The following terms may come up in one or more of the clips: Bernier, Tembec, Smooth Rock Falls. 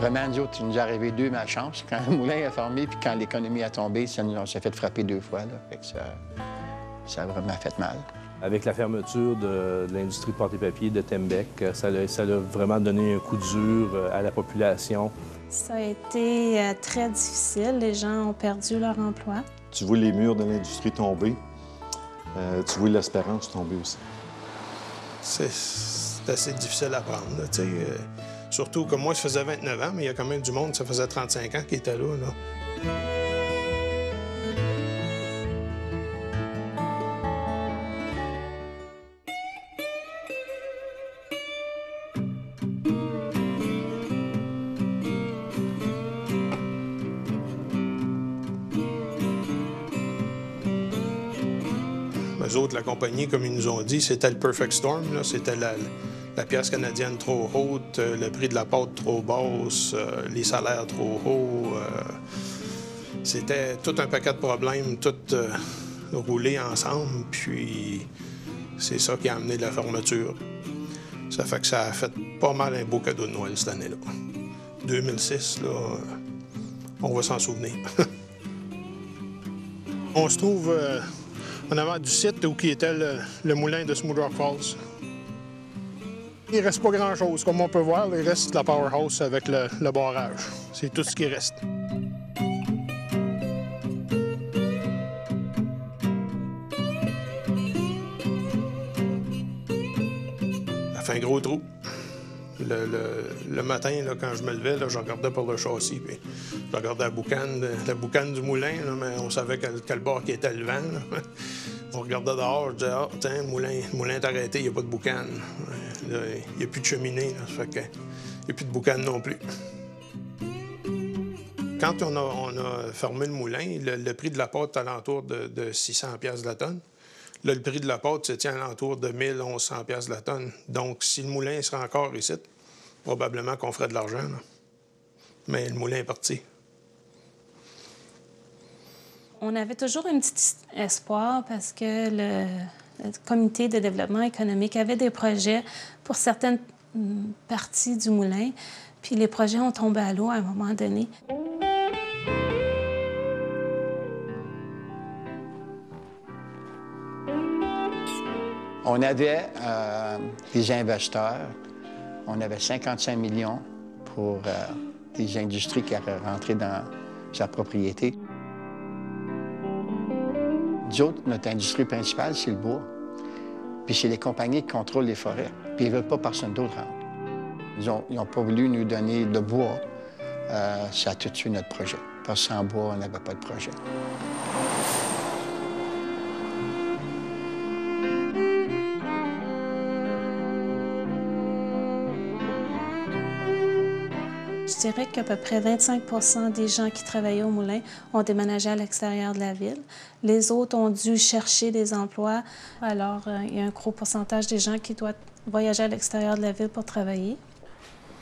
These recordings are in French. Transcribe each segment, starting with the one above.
Vraiment, nous autres, il nous est arrivé deux malchances. Quand le moulin a fermé puis quand l'économie a tombé, on s'est fait frapper deux fois. Là. Fait que ça a vraiment fait mal. Avec la fermeture de l'industrie de porte-papier de Tembec, ça a vraiment donné un coup dur à la population. Ça a été très difficile. Les gens ont perdu leur emploi. Tu vois les murs de l'industrie tomber. Tu vois l'espérance tomber aussi. C'est assez difficile à prendre, là, t'sais. Surtout que moi, je faisais 29 ans, mais il y a quand même du monde, ça faisait 35 ans qui était là, là. Eux autres, la compagnie, comme ils nous ont dit, c'était le Perfect Storm. C'était la pièce canadienne trop haute, le prix de la pâte trop basse, les salaires trop hauts. C'était tout un paquet de problèmes, tout roulé ensemble. Puis c'est ça qui a amené la fermeture. Ça fait que ça a fait pas mal un beau cadeau de Noël cette année-là. 2006, là, on va s'en souvenir. On se trouve... en avant du site où était le moulin de Smooth Rock Falls. Il ne reste pas grand-chose. Comme on peut voir, il reste la powerhouse avec le barrage. C'est tout ce qui reste. Ça fait un gros trou. Le matin, là, quand je me levais, là, je regardais par le châssis, puis je regardais la boucane du moulin, là, mais on savait quel bord qui était le vent. Là. On regardait dehors, je disais, ah, tiens, le moulin est arrêté, il n'y a pas de boucane. Il n'y a plus de cheminée, là, ça fait que, il n'y a plus de boucane non plus. Quand on a fermé le moulin, le prix de la pâte est alentour de 600$ la tonne. Là, le prix de la pâte se tient à l'entour de 1 100$ la tonne. Donc, si le moulin serait encore ici, probablement qu'on ferait de l'argent. Mais le moulin est parti. On avait toujours un petit espoir parce que le comité de développement économique avait des projets pour certaines parties du moulin. Puis les projets ont tombé à l'eau à un moment donné. On avait des investisseurs, on avait 55 millions pour des industries qui allaient rentrer dans sa propriété. Nous autres, notre industrie principale, c'est le bois. Puis c'est les compagnies qui contrôlent les forêts. Puis ils ne veulent pas personne d'autre rentrer. Ils n'ont pas voulu nous donner de bois. Ça a tout tué notre projet. Parce que sans bois, on n'avait pas de projet. Je dirais qu'à peu près 25 des gens qui travaillaient au moulin ont déménagé à l'extérieur de la ville. Les autres ont dû chercher des emplois. Alors, il y a un gros pourcentage des gens qui doivent voyager à l'extérieur de la ville pour travailler.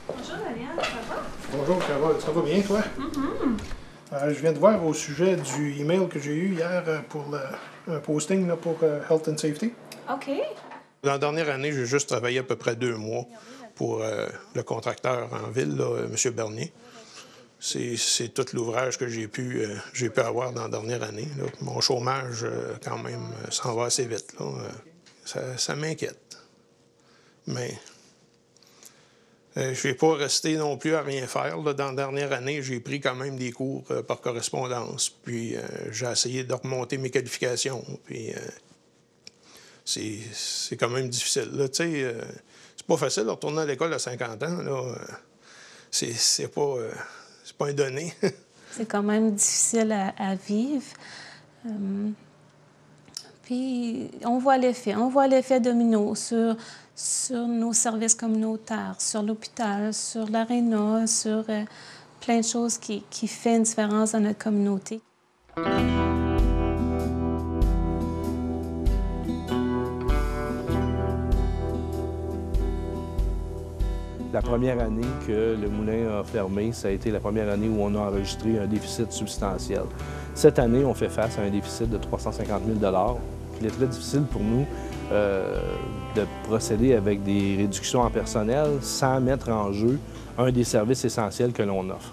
Bonjour, Daniel. Ça va? Bonjour, ça va bien, toi? Je viens de voir au sujet du email que j'ai eu hier pour un posting là, pour Health and Safety. OK. La dernière année, j'ai juste travaillé à peu près 2 mois. Pour le contracteur en ville, là, M. Bernier. C'est tout l'ouvrage que j'ai pu avoir dans la dernière année. Là. Mon chômage, quand même, s'en va assez vite. Là. Ça m'inquiète. Mais je ne vais pas rester non plus à rien faire. Là. Dans la dernière année, j'ai pris quand même des cours par correspondance. Puis j'ai essayé de remonter mes qualifications. Puis c'est quand même difficile. Tu sais... c'est pas facile de retourner à l'école à 50 ans. C'est pas un donné. C'est quand même difficile à vivre. Puis on voit l'effet domino sur nos services communautaires, sur l'hôpital, sur l'aréna, sur plein de choses qui font une différence dans notre communauté. La première année que le moulin a fermé, ça a été la première année où on a enregistré un déficit substantiel. Cette année, on fait face à un déficit de 350 000 $. Il est très difficile pour nous de procéder avec des réductions en personnel sans mettre en jeu un des services essentiels que l'on offre.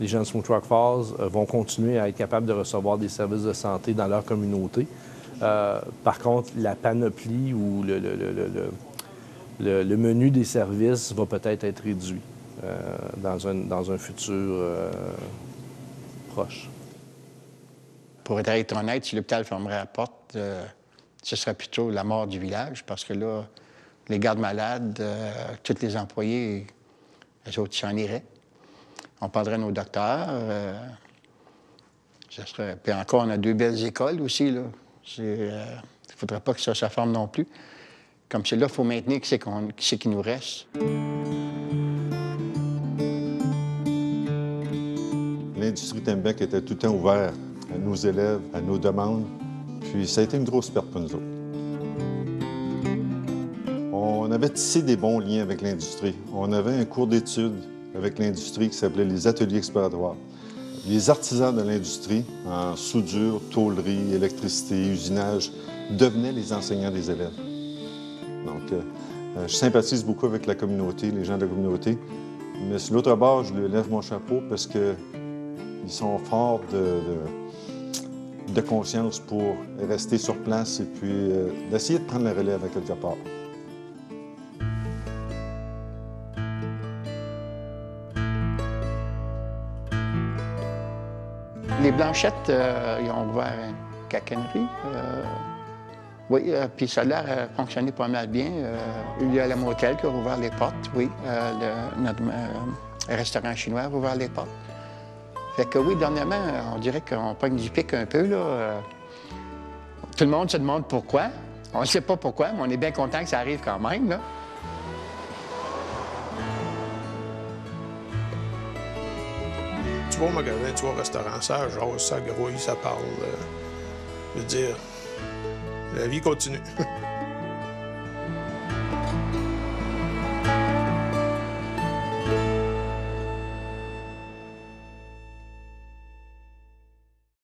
Les gens de Smooth Rock Falls vont continuer à être capables de recevoir des services de santé dans leur communauté. Par contre, la panoplie ou le menu des services va peut-être être réduit dans un futur proche. Pour être honnête, si l'hôpital fermerait la porte, ce serait plutôt la mort du village, parce que là, les gardes malades, tous les employés, eux autres s'en iraient. On prendrait nos docteurs. Ce serait... Puis encore, on a deux belles écoles aussi, là. Il ne faudrait pas que ça ferme non plus. Comme c'est là, il faut maintenir qui c'est qui nous reste. L'industrie Tembec était tout le temps ouverte à nos élèves, à nos demandes. Puis ça a été une grosse perte pour nous autres. On avait tissé des bons liens avec l'industrie. On avait un cours d'études avec l'industrie qui s'appelait les ateliers exploratoires. Les artisans de l'industrie, en soudure, tôlerie, électricité, usinage, devenaient les enseignants des élèves. Donc, je sympathise beaucoup avec la communauté, les gens de la communauté, mais sur l'autre bord, je leur lève mon chapeau parce qu'ils sont forts de conscience pour rester sur place et puis d'essayer de prendre la relève à quelque part. Les Blanchettes, ils ont ouvert une caquinerie. Oui, puis ça a fonctionné pas mal bien. Il y a le motel qui a ouvert les portes, oui. Notre restaurant chinois a ouvert les portes. Fait que oui, dernièrement, on dirait qu'on pogne du pic un peu, là. Tout le monde se demande pourquoi. On ne sait pas pourquoi, mais on est bien content que ça arrive quand même, là. Tu vas au magasin, tu vas au restaurant, ça jase, ça grouille, ça parle. Je veux dire, la vie continue.